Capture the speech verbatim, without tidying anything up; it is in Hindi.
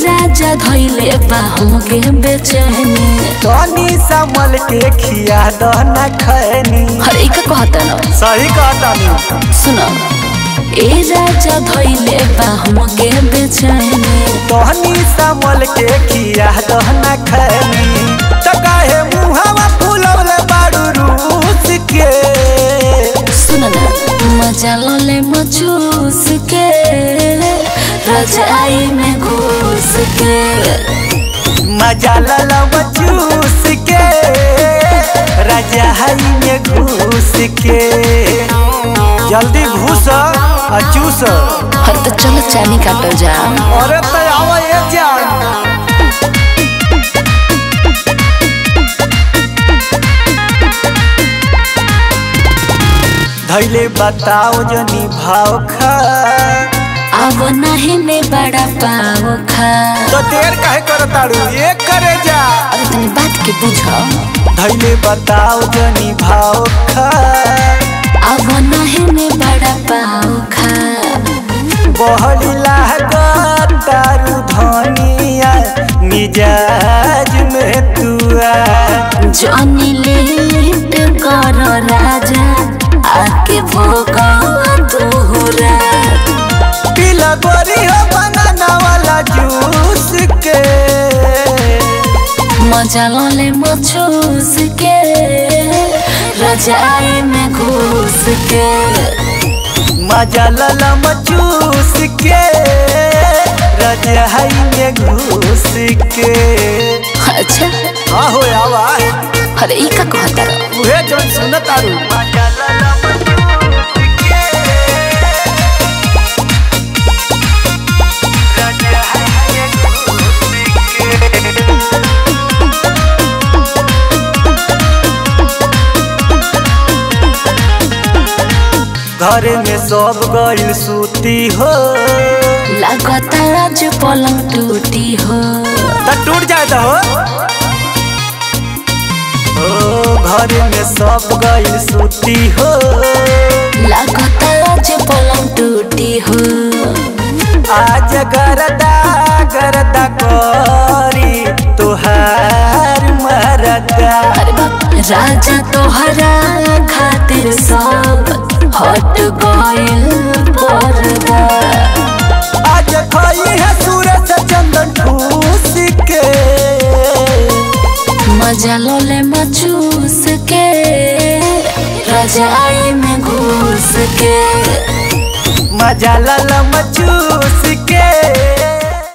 राजा धैले बाहुगे बेचैनी तोनी संभल के खिया दो ना खैनी। अरे एक कहता ना सही कहता नहीं सुनो। ए राजा धैले बाहुगे बेचैनी तोनी संभल के खिया दो ना खैनी। त काहे मुहावा फुलौले बाड़ू रूस के सुन ना मजा ले मचूस के रजाई में घुस के मजा लला मचूस के रजाई में घुस के जल्दी घुस आ चूस। अरे तो चलो चानी काटो जा। अरे तो आवा ये जान धैले बताओ जनी भाव खा अब नहीं में बड़ा पाव खा। तो देर काहे करताड़ू ये करे जा। अरे तनी बात के बुझा धैले बताओ जनी भाव खा अब नहीं में बड़ा पाव खा। बहली लागतारू धनिया मिजाज में तुआ जनी लेट कर राजा आके भोगा तोहरा पीला गोरी हो बनाना वाला जूस के मजा ले मचूस के रजाई में घुस के मजा ला मचूस के रजाई में घुस के। अच्छा हाँ हो आवा। अरे ई का कहता उहे जन सुनतारू मजा ला घर में सब गइल सूती हो लगता आज पलंग टूटी हो त टूट जाए हो। ओ घर में सब गइल सूती हो लगता आज पलंग टूटी हो आज गरदा गरदा करी तोहार मरदा। अरे बाप राजा तोहरा खातिर सब हट गइल परदा आज खाई है सूरज चंदन ठूस के मजा ले मचूस के रजाई में घुस के मजा ला मचूस के।